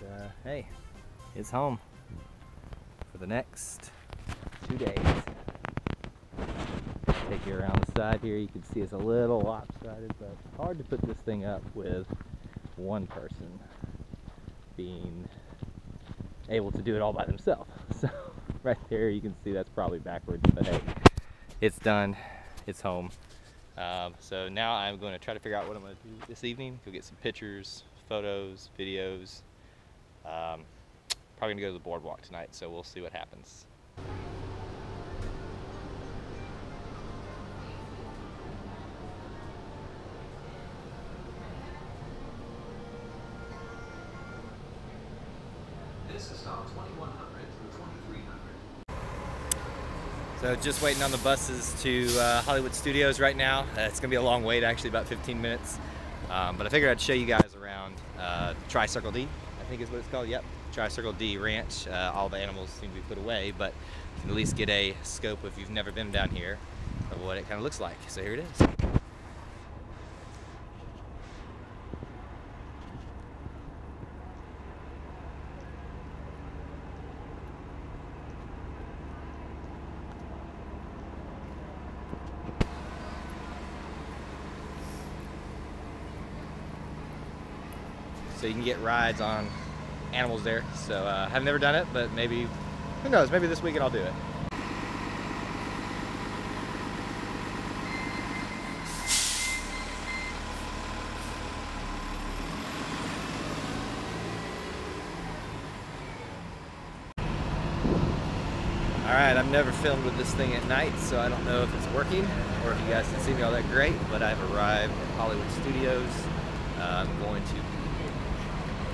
But hey, it's home for the next 2 days. Take you around the side here. You can see it's a little lopsided, but it's hard to put this thing up with one person being able to do it all by themselves. So right there you can see that's probably backwards, but hey, it's done, it's home. So now I'm going to try to figure out what I'm going to do this evening. Go get some pictures, photos, videos. Probably going to go to the boardwalk tonight, so we'll see what happens. So just waiting on the buses to Hollywood Studios right now. It's gonna be a long wait, actually, about 15 minutes. But I figured I'd show you guys around Tri-Circle D, I think is what it's called. Yep, Tri-Circle D Ranch. All the animals seem to be put away, but you can at least get a scope, if you've never been down here, of what it kind of looks like. So here it is. So you can get rides on animals there. So I've never done it, but maybe, who knows, maybe this weekend I'll do it. All right, I've never filmed with this thing at night, so I don't know if it's working or if you guys can see me all that great, but I've arrived at Hollywood Studios. I'm going to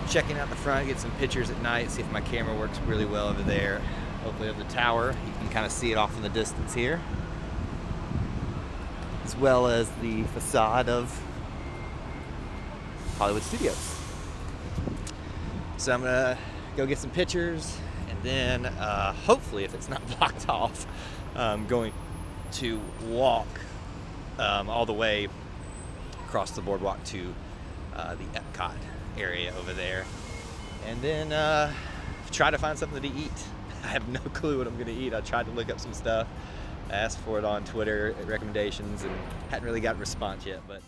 checking out the front, get some pictures at night, see if my camera works really well over there. Hopefully over the tower, you can kind of see it off in the distance here. As well as the facade of Hollywood Studios. So I'm gonna go get some pictures, and then hopefully, if it's not blocked off, I'm going to walk all the way across the boardwalk to the Epcot area over there, and then try to find something to eat. I have no clue what I'm gonna eat. I tried to look up some stuff, I asked for it on Twitter at recommendations, and hadn't really gotten a response yet. But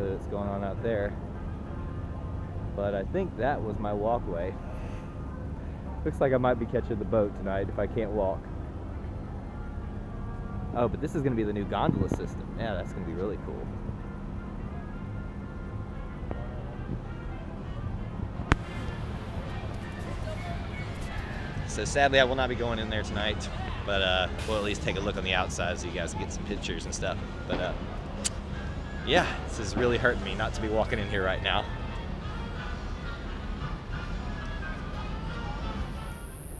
what's going on out there, but I think that was my walkway. Looks like I might be catching the boat tonight if I can't walk. Oh, but this is gonna be the new gondola system. Yeah, that's gonna be really cool. So sadly I will not be going in there tonight, but we'll at least take a look on the outside so you guys can get some pictures and stuff. But yeah, this is really hurting me not to be walking in here right now.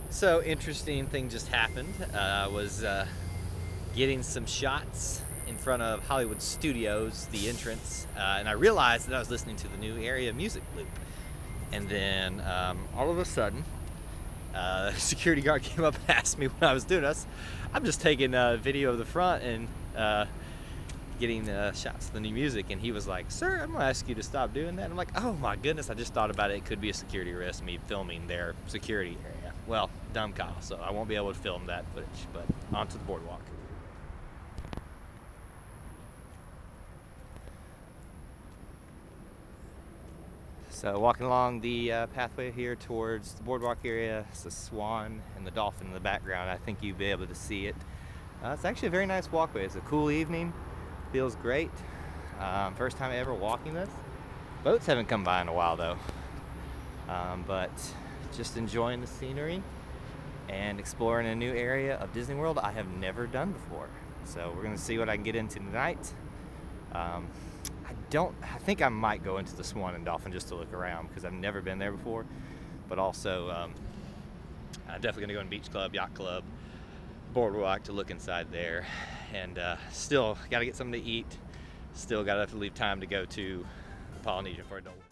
So, interesting thing just happened. I was getting some shots in front of Hollywood Studios, the entrance, and I realized that I was listening to the new area music loop. And then all of a sudden, the security guard came up and asked me what I was doing. I'm just taking a video of the front and getting shots of the new music, and he was like, "Sir, I'm gonna ask you to stop doing that." And I'm like, oh my goodness, I just thought about it. It could be a security risk, me filming their security area. Well, dumb Kyle, so I won't be able to film that footage, but onto the boardwalk. So walking along the pathway here towards the boardwalk area, it's the Swan and the Dolphin in the background. I think you'll be able to see it. It's actually a very nice walkway. It's a cool evening. Feels great. First time ever walking this. Boats haven't come by in a while though. But just enjoying the scenery and exploring a new area of Disney World I have never done before. So we're gonna see what I can get into tonight. I think I might go into the Swan and Dolphin just to look around because I've never been there before. But also, I'm definitely gonna go in Beach Club, Yacht Club, boardwalk to look inside there, and still got to get something to eat, still got to leave time to go to the Polynesian for adults.